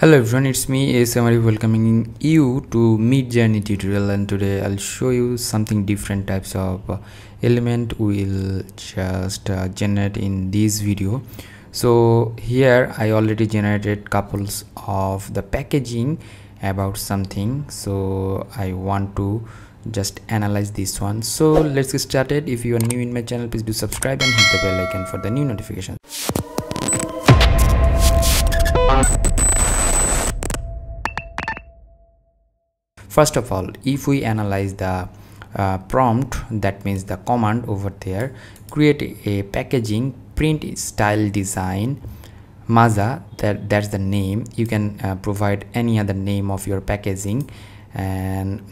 Hello everyone, it's me Asm Arif welcoming you to Midjourney tutorial, and today I'll show you something different types of element we'll just generate in this video. So here I already generated couples of the packaging about something, so I want to just analyze this one. So let's get started. If you are new in my channel, please do subscribe and hit the bell icon for the new notifications. First of all, if we analyze the prompt, that means the command over there, create a packaging print style design maza, that's the name. You can provide any other name of your packaging and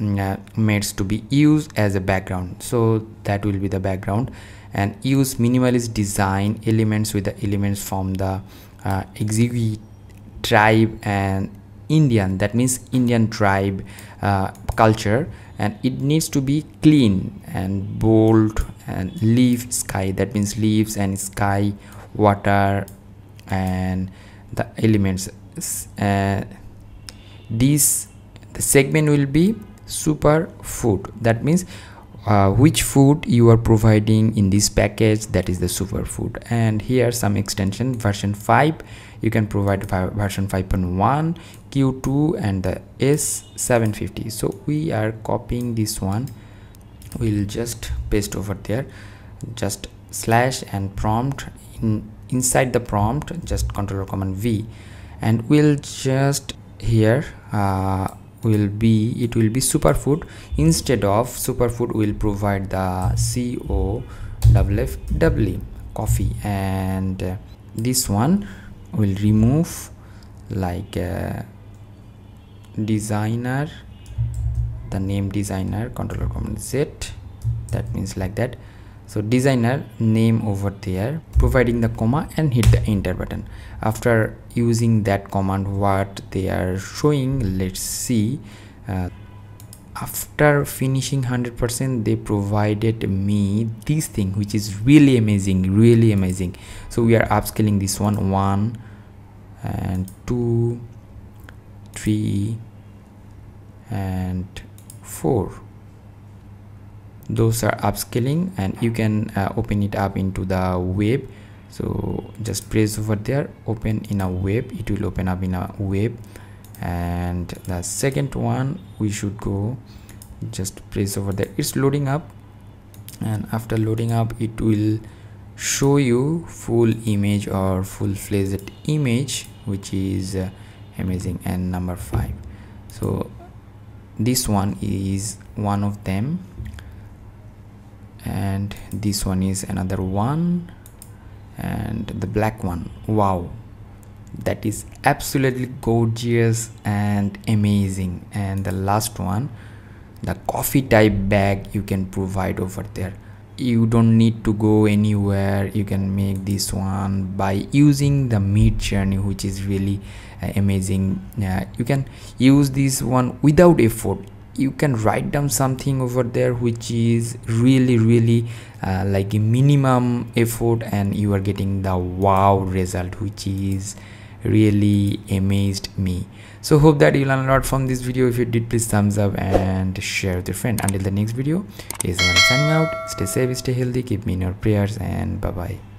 mates to be used as a background, so that will be the background, and use minimalist design elements with the elements from the exiguity tribe and Indian, that means Indian tribe culture, and it needs to be clean and bold, and leaf sky, that means leaves and sky, water, and the elements. The segment will be super food, that means which food you are providing in this package, that is the superfood. And here some extension version 5, you can provide version 5.1, q2, and the s750. So we are copying this one, we'll just paste over there, just slash and prompt, inside the prompt just Ctrl+Command+V, and we'll just here it will be superfood. Instead of superfood, we'll provide the COFFW, coffee, and this one will remove like designer, the name designer, Ctrl+Command+Z, that means like that. So designer name over there, providing the comma, and hit the enter button. After using that command, what they are showing, let's see. After finishing 100%, they provided me this thing, which is really amazing, really amazing. So we are upscaling this one, 1, 2, 3, and 4. Those are upscaling, and you can open it up into the web. So just press over there, open in a web, it will open up in a web. And the second one we should go, just press over there, it's loading up, and after loading up it will show you full image or full-fledged image, which is amazing. And number 5, so this one is one of them, and this one is another one, and the black one. Wow, that is absolutely gorgeous and amazing. And the last one, the coffee type bag, you can provide over there. You don't need to go anywhere, you can make this one by using the Midjourney, which is really amazing. You can use this one without effort. You can write down something over there which is really really like a minimum effort, and you are getting the wow result, which is really amazed me. So hope that you learned a lot from this video. If you did, please thumbs up and share with your friend. Until the next video, is signing out. Stay safe, stay healthy, keep me in your prayers, and bye bye.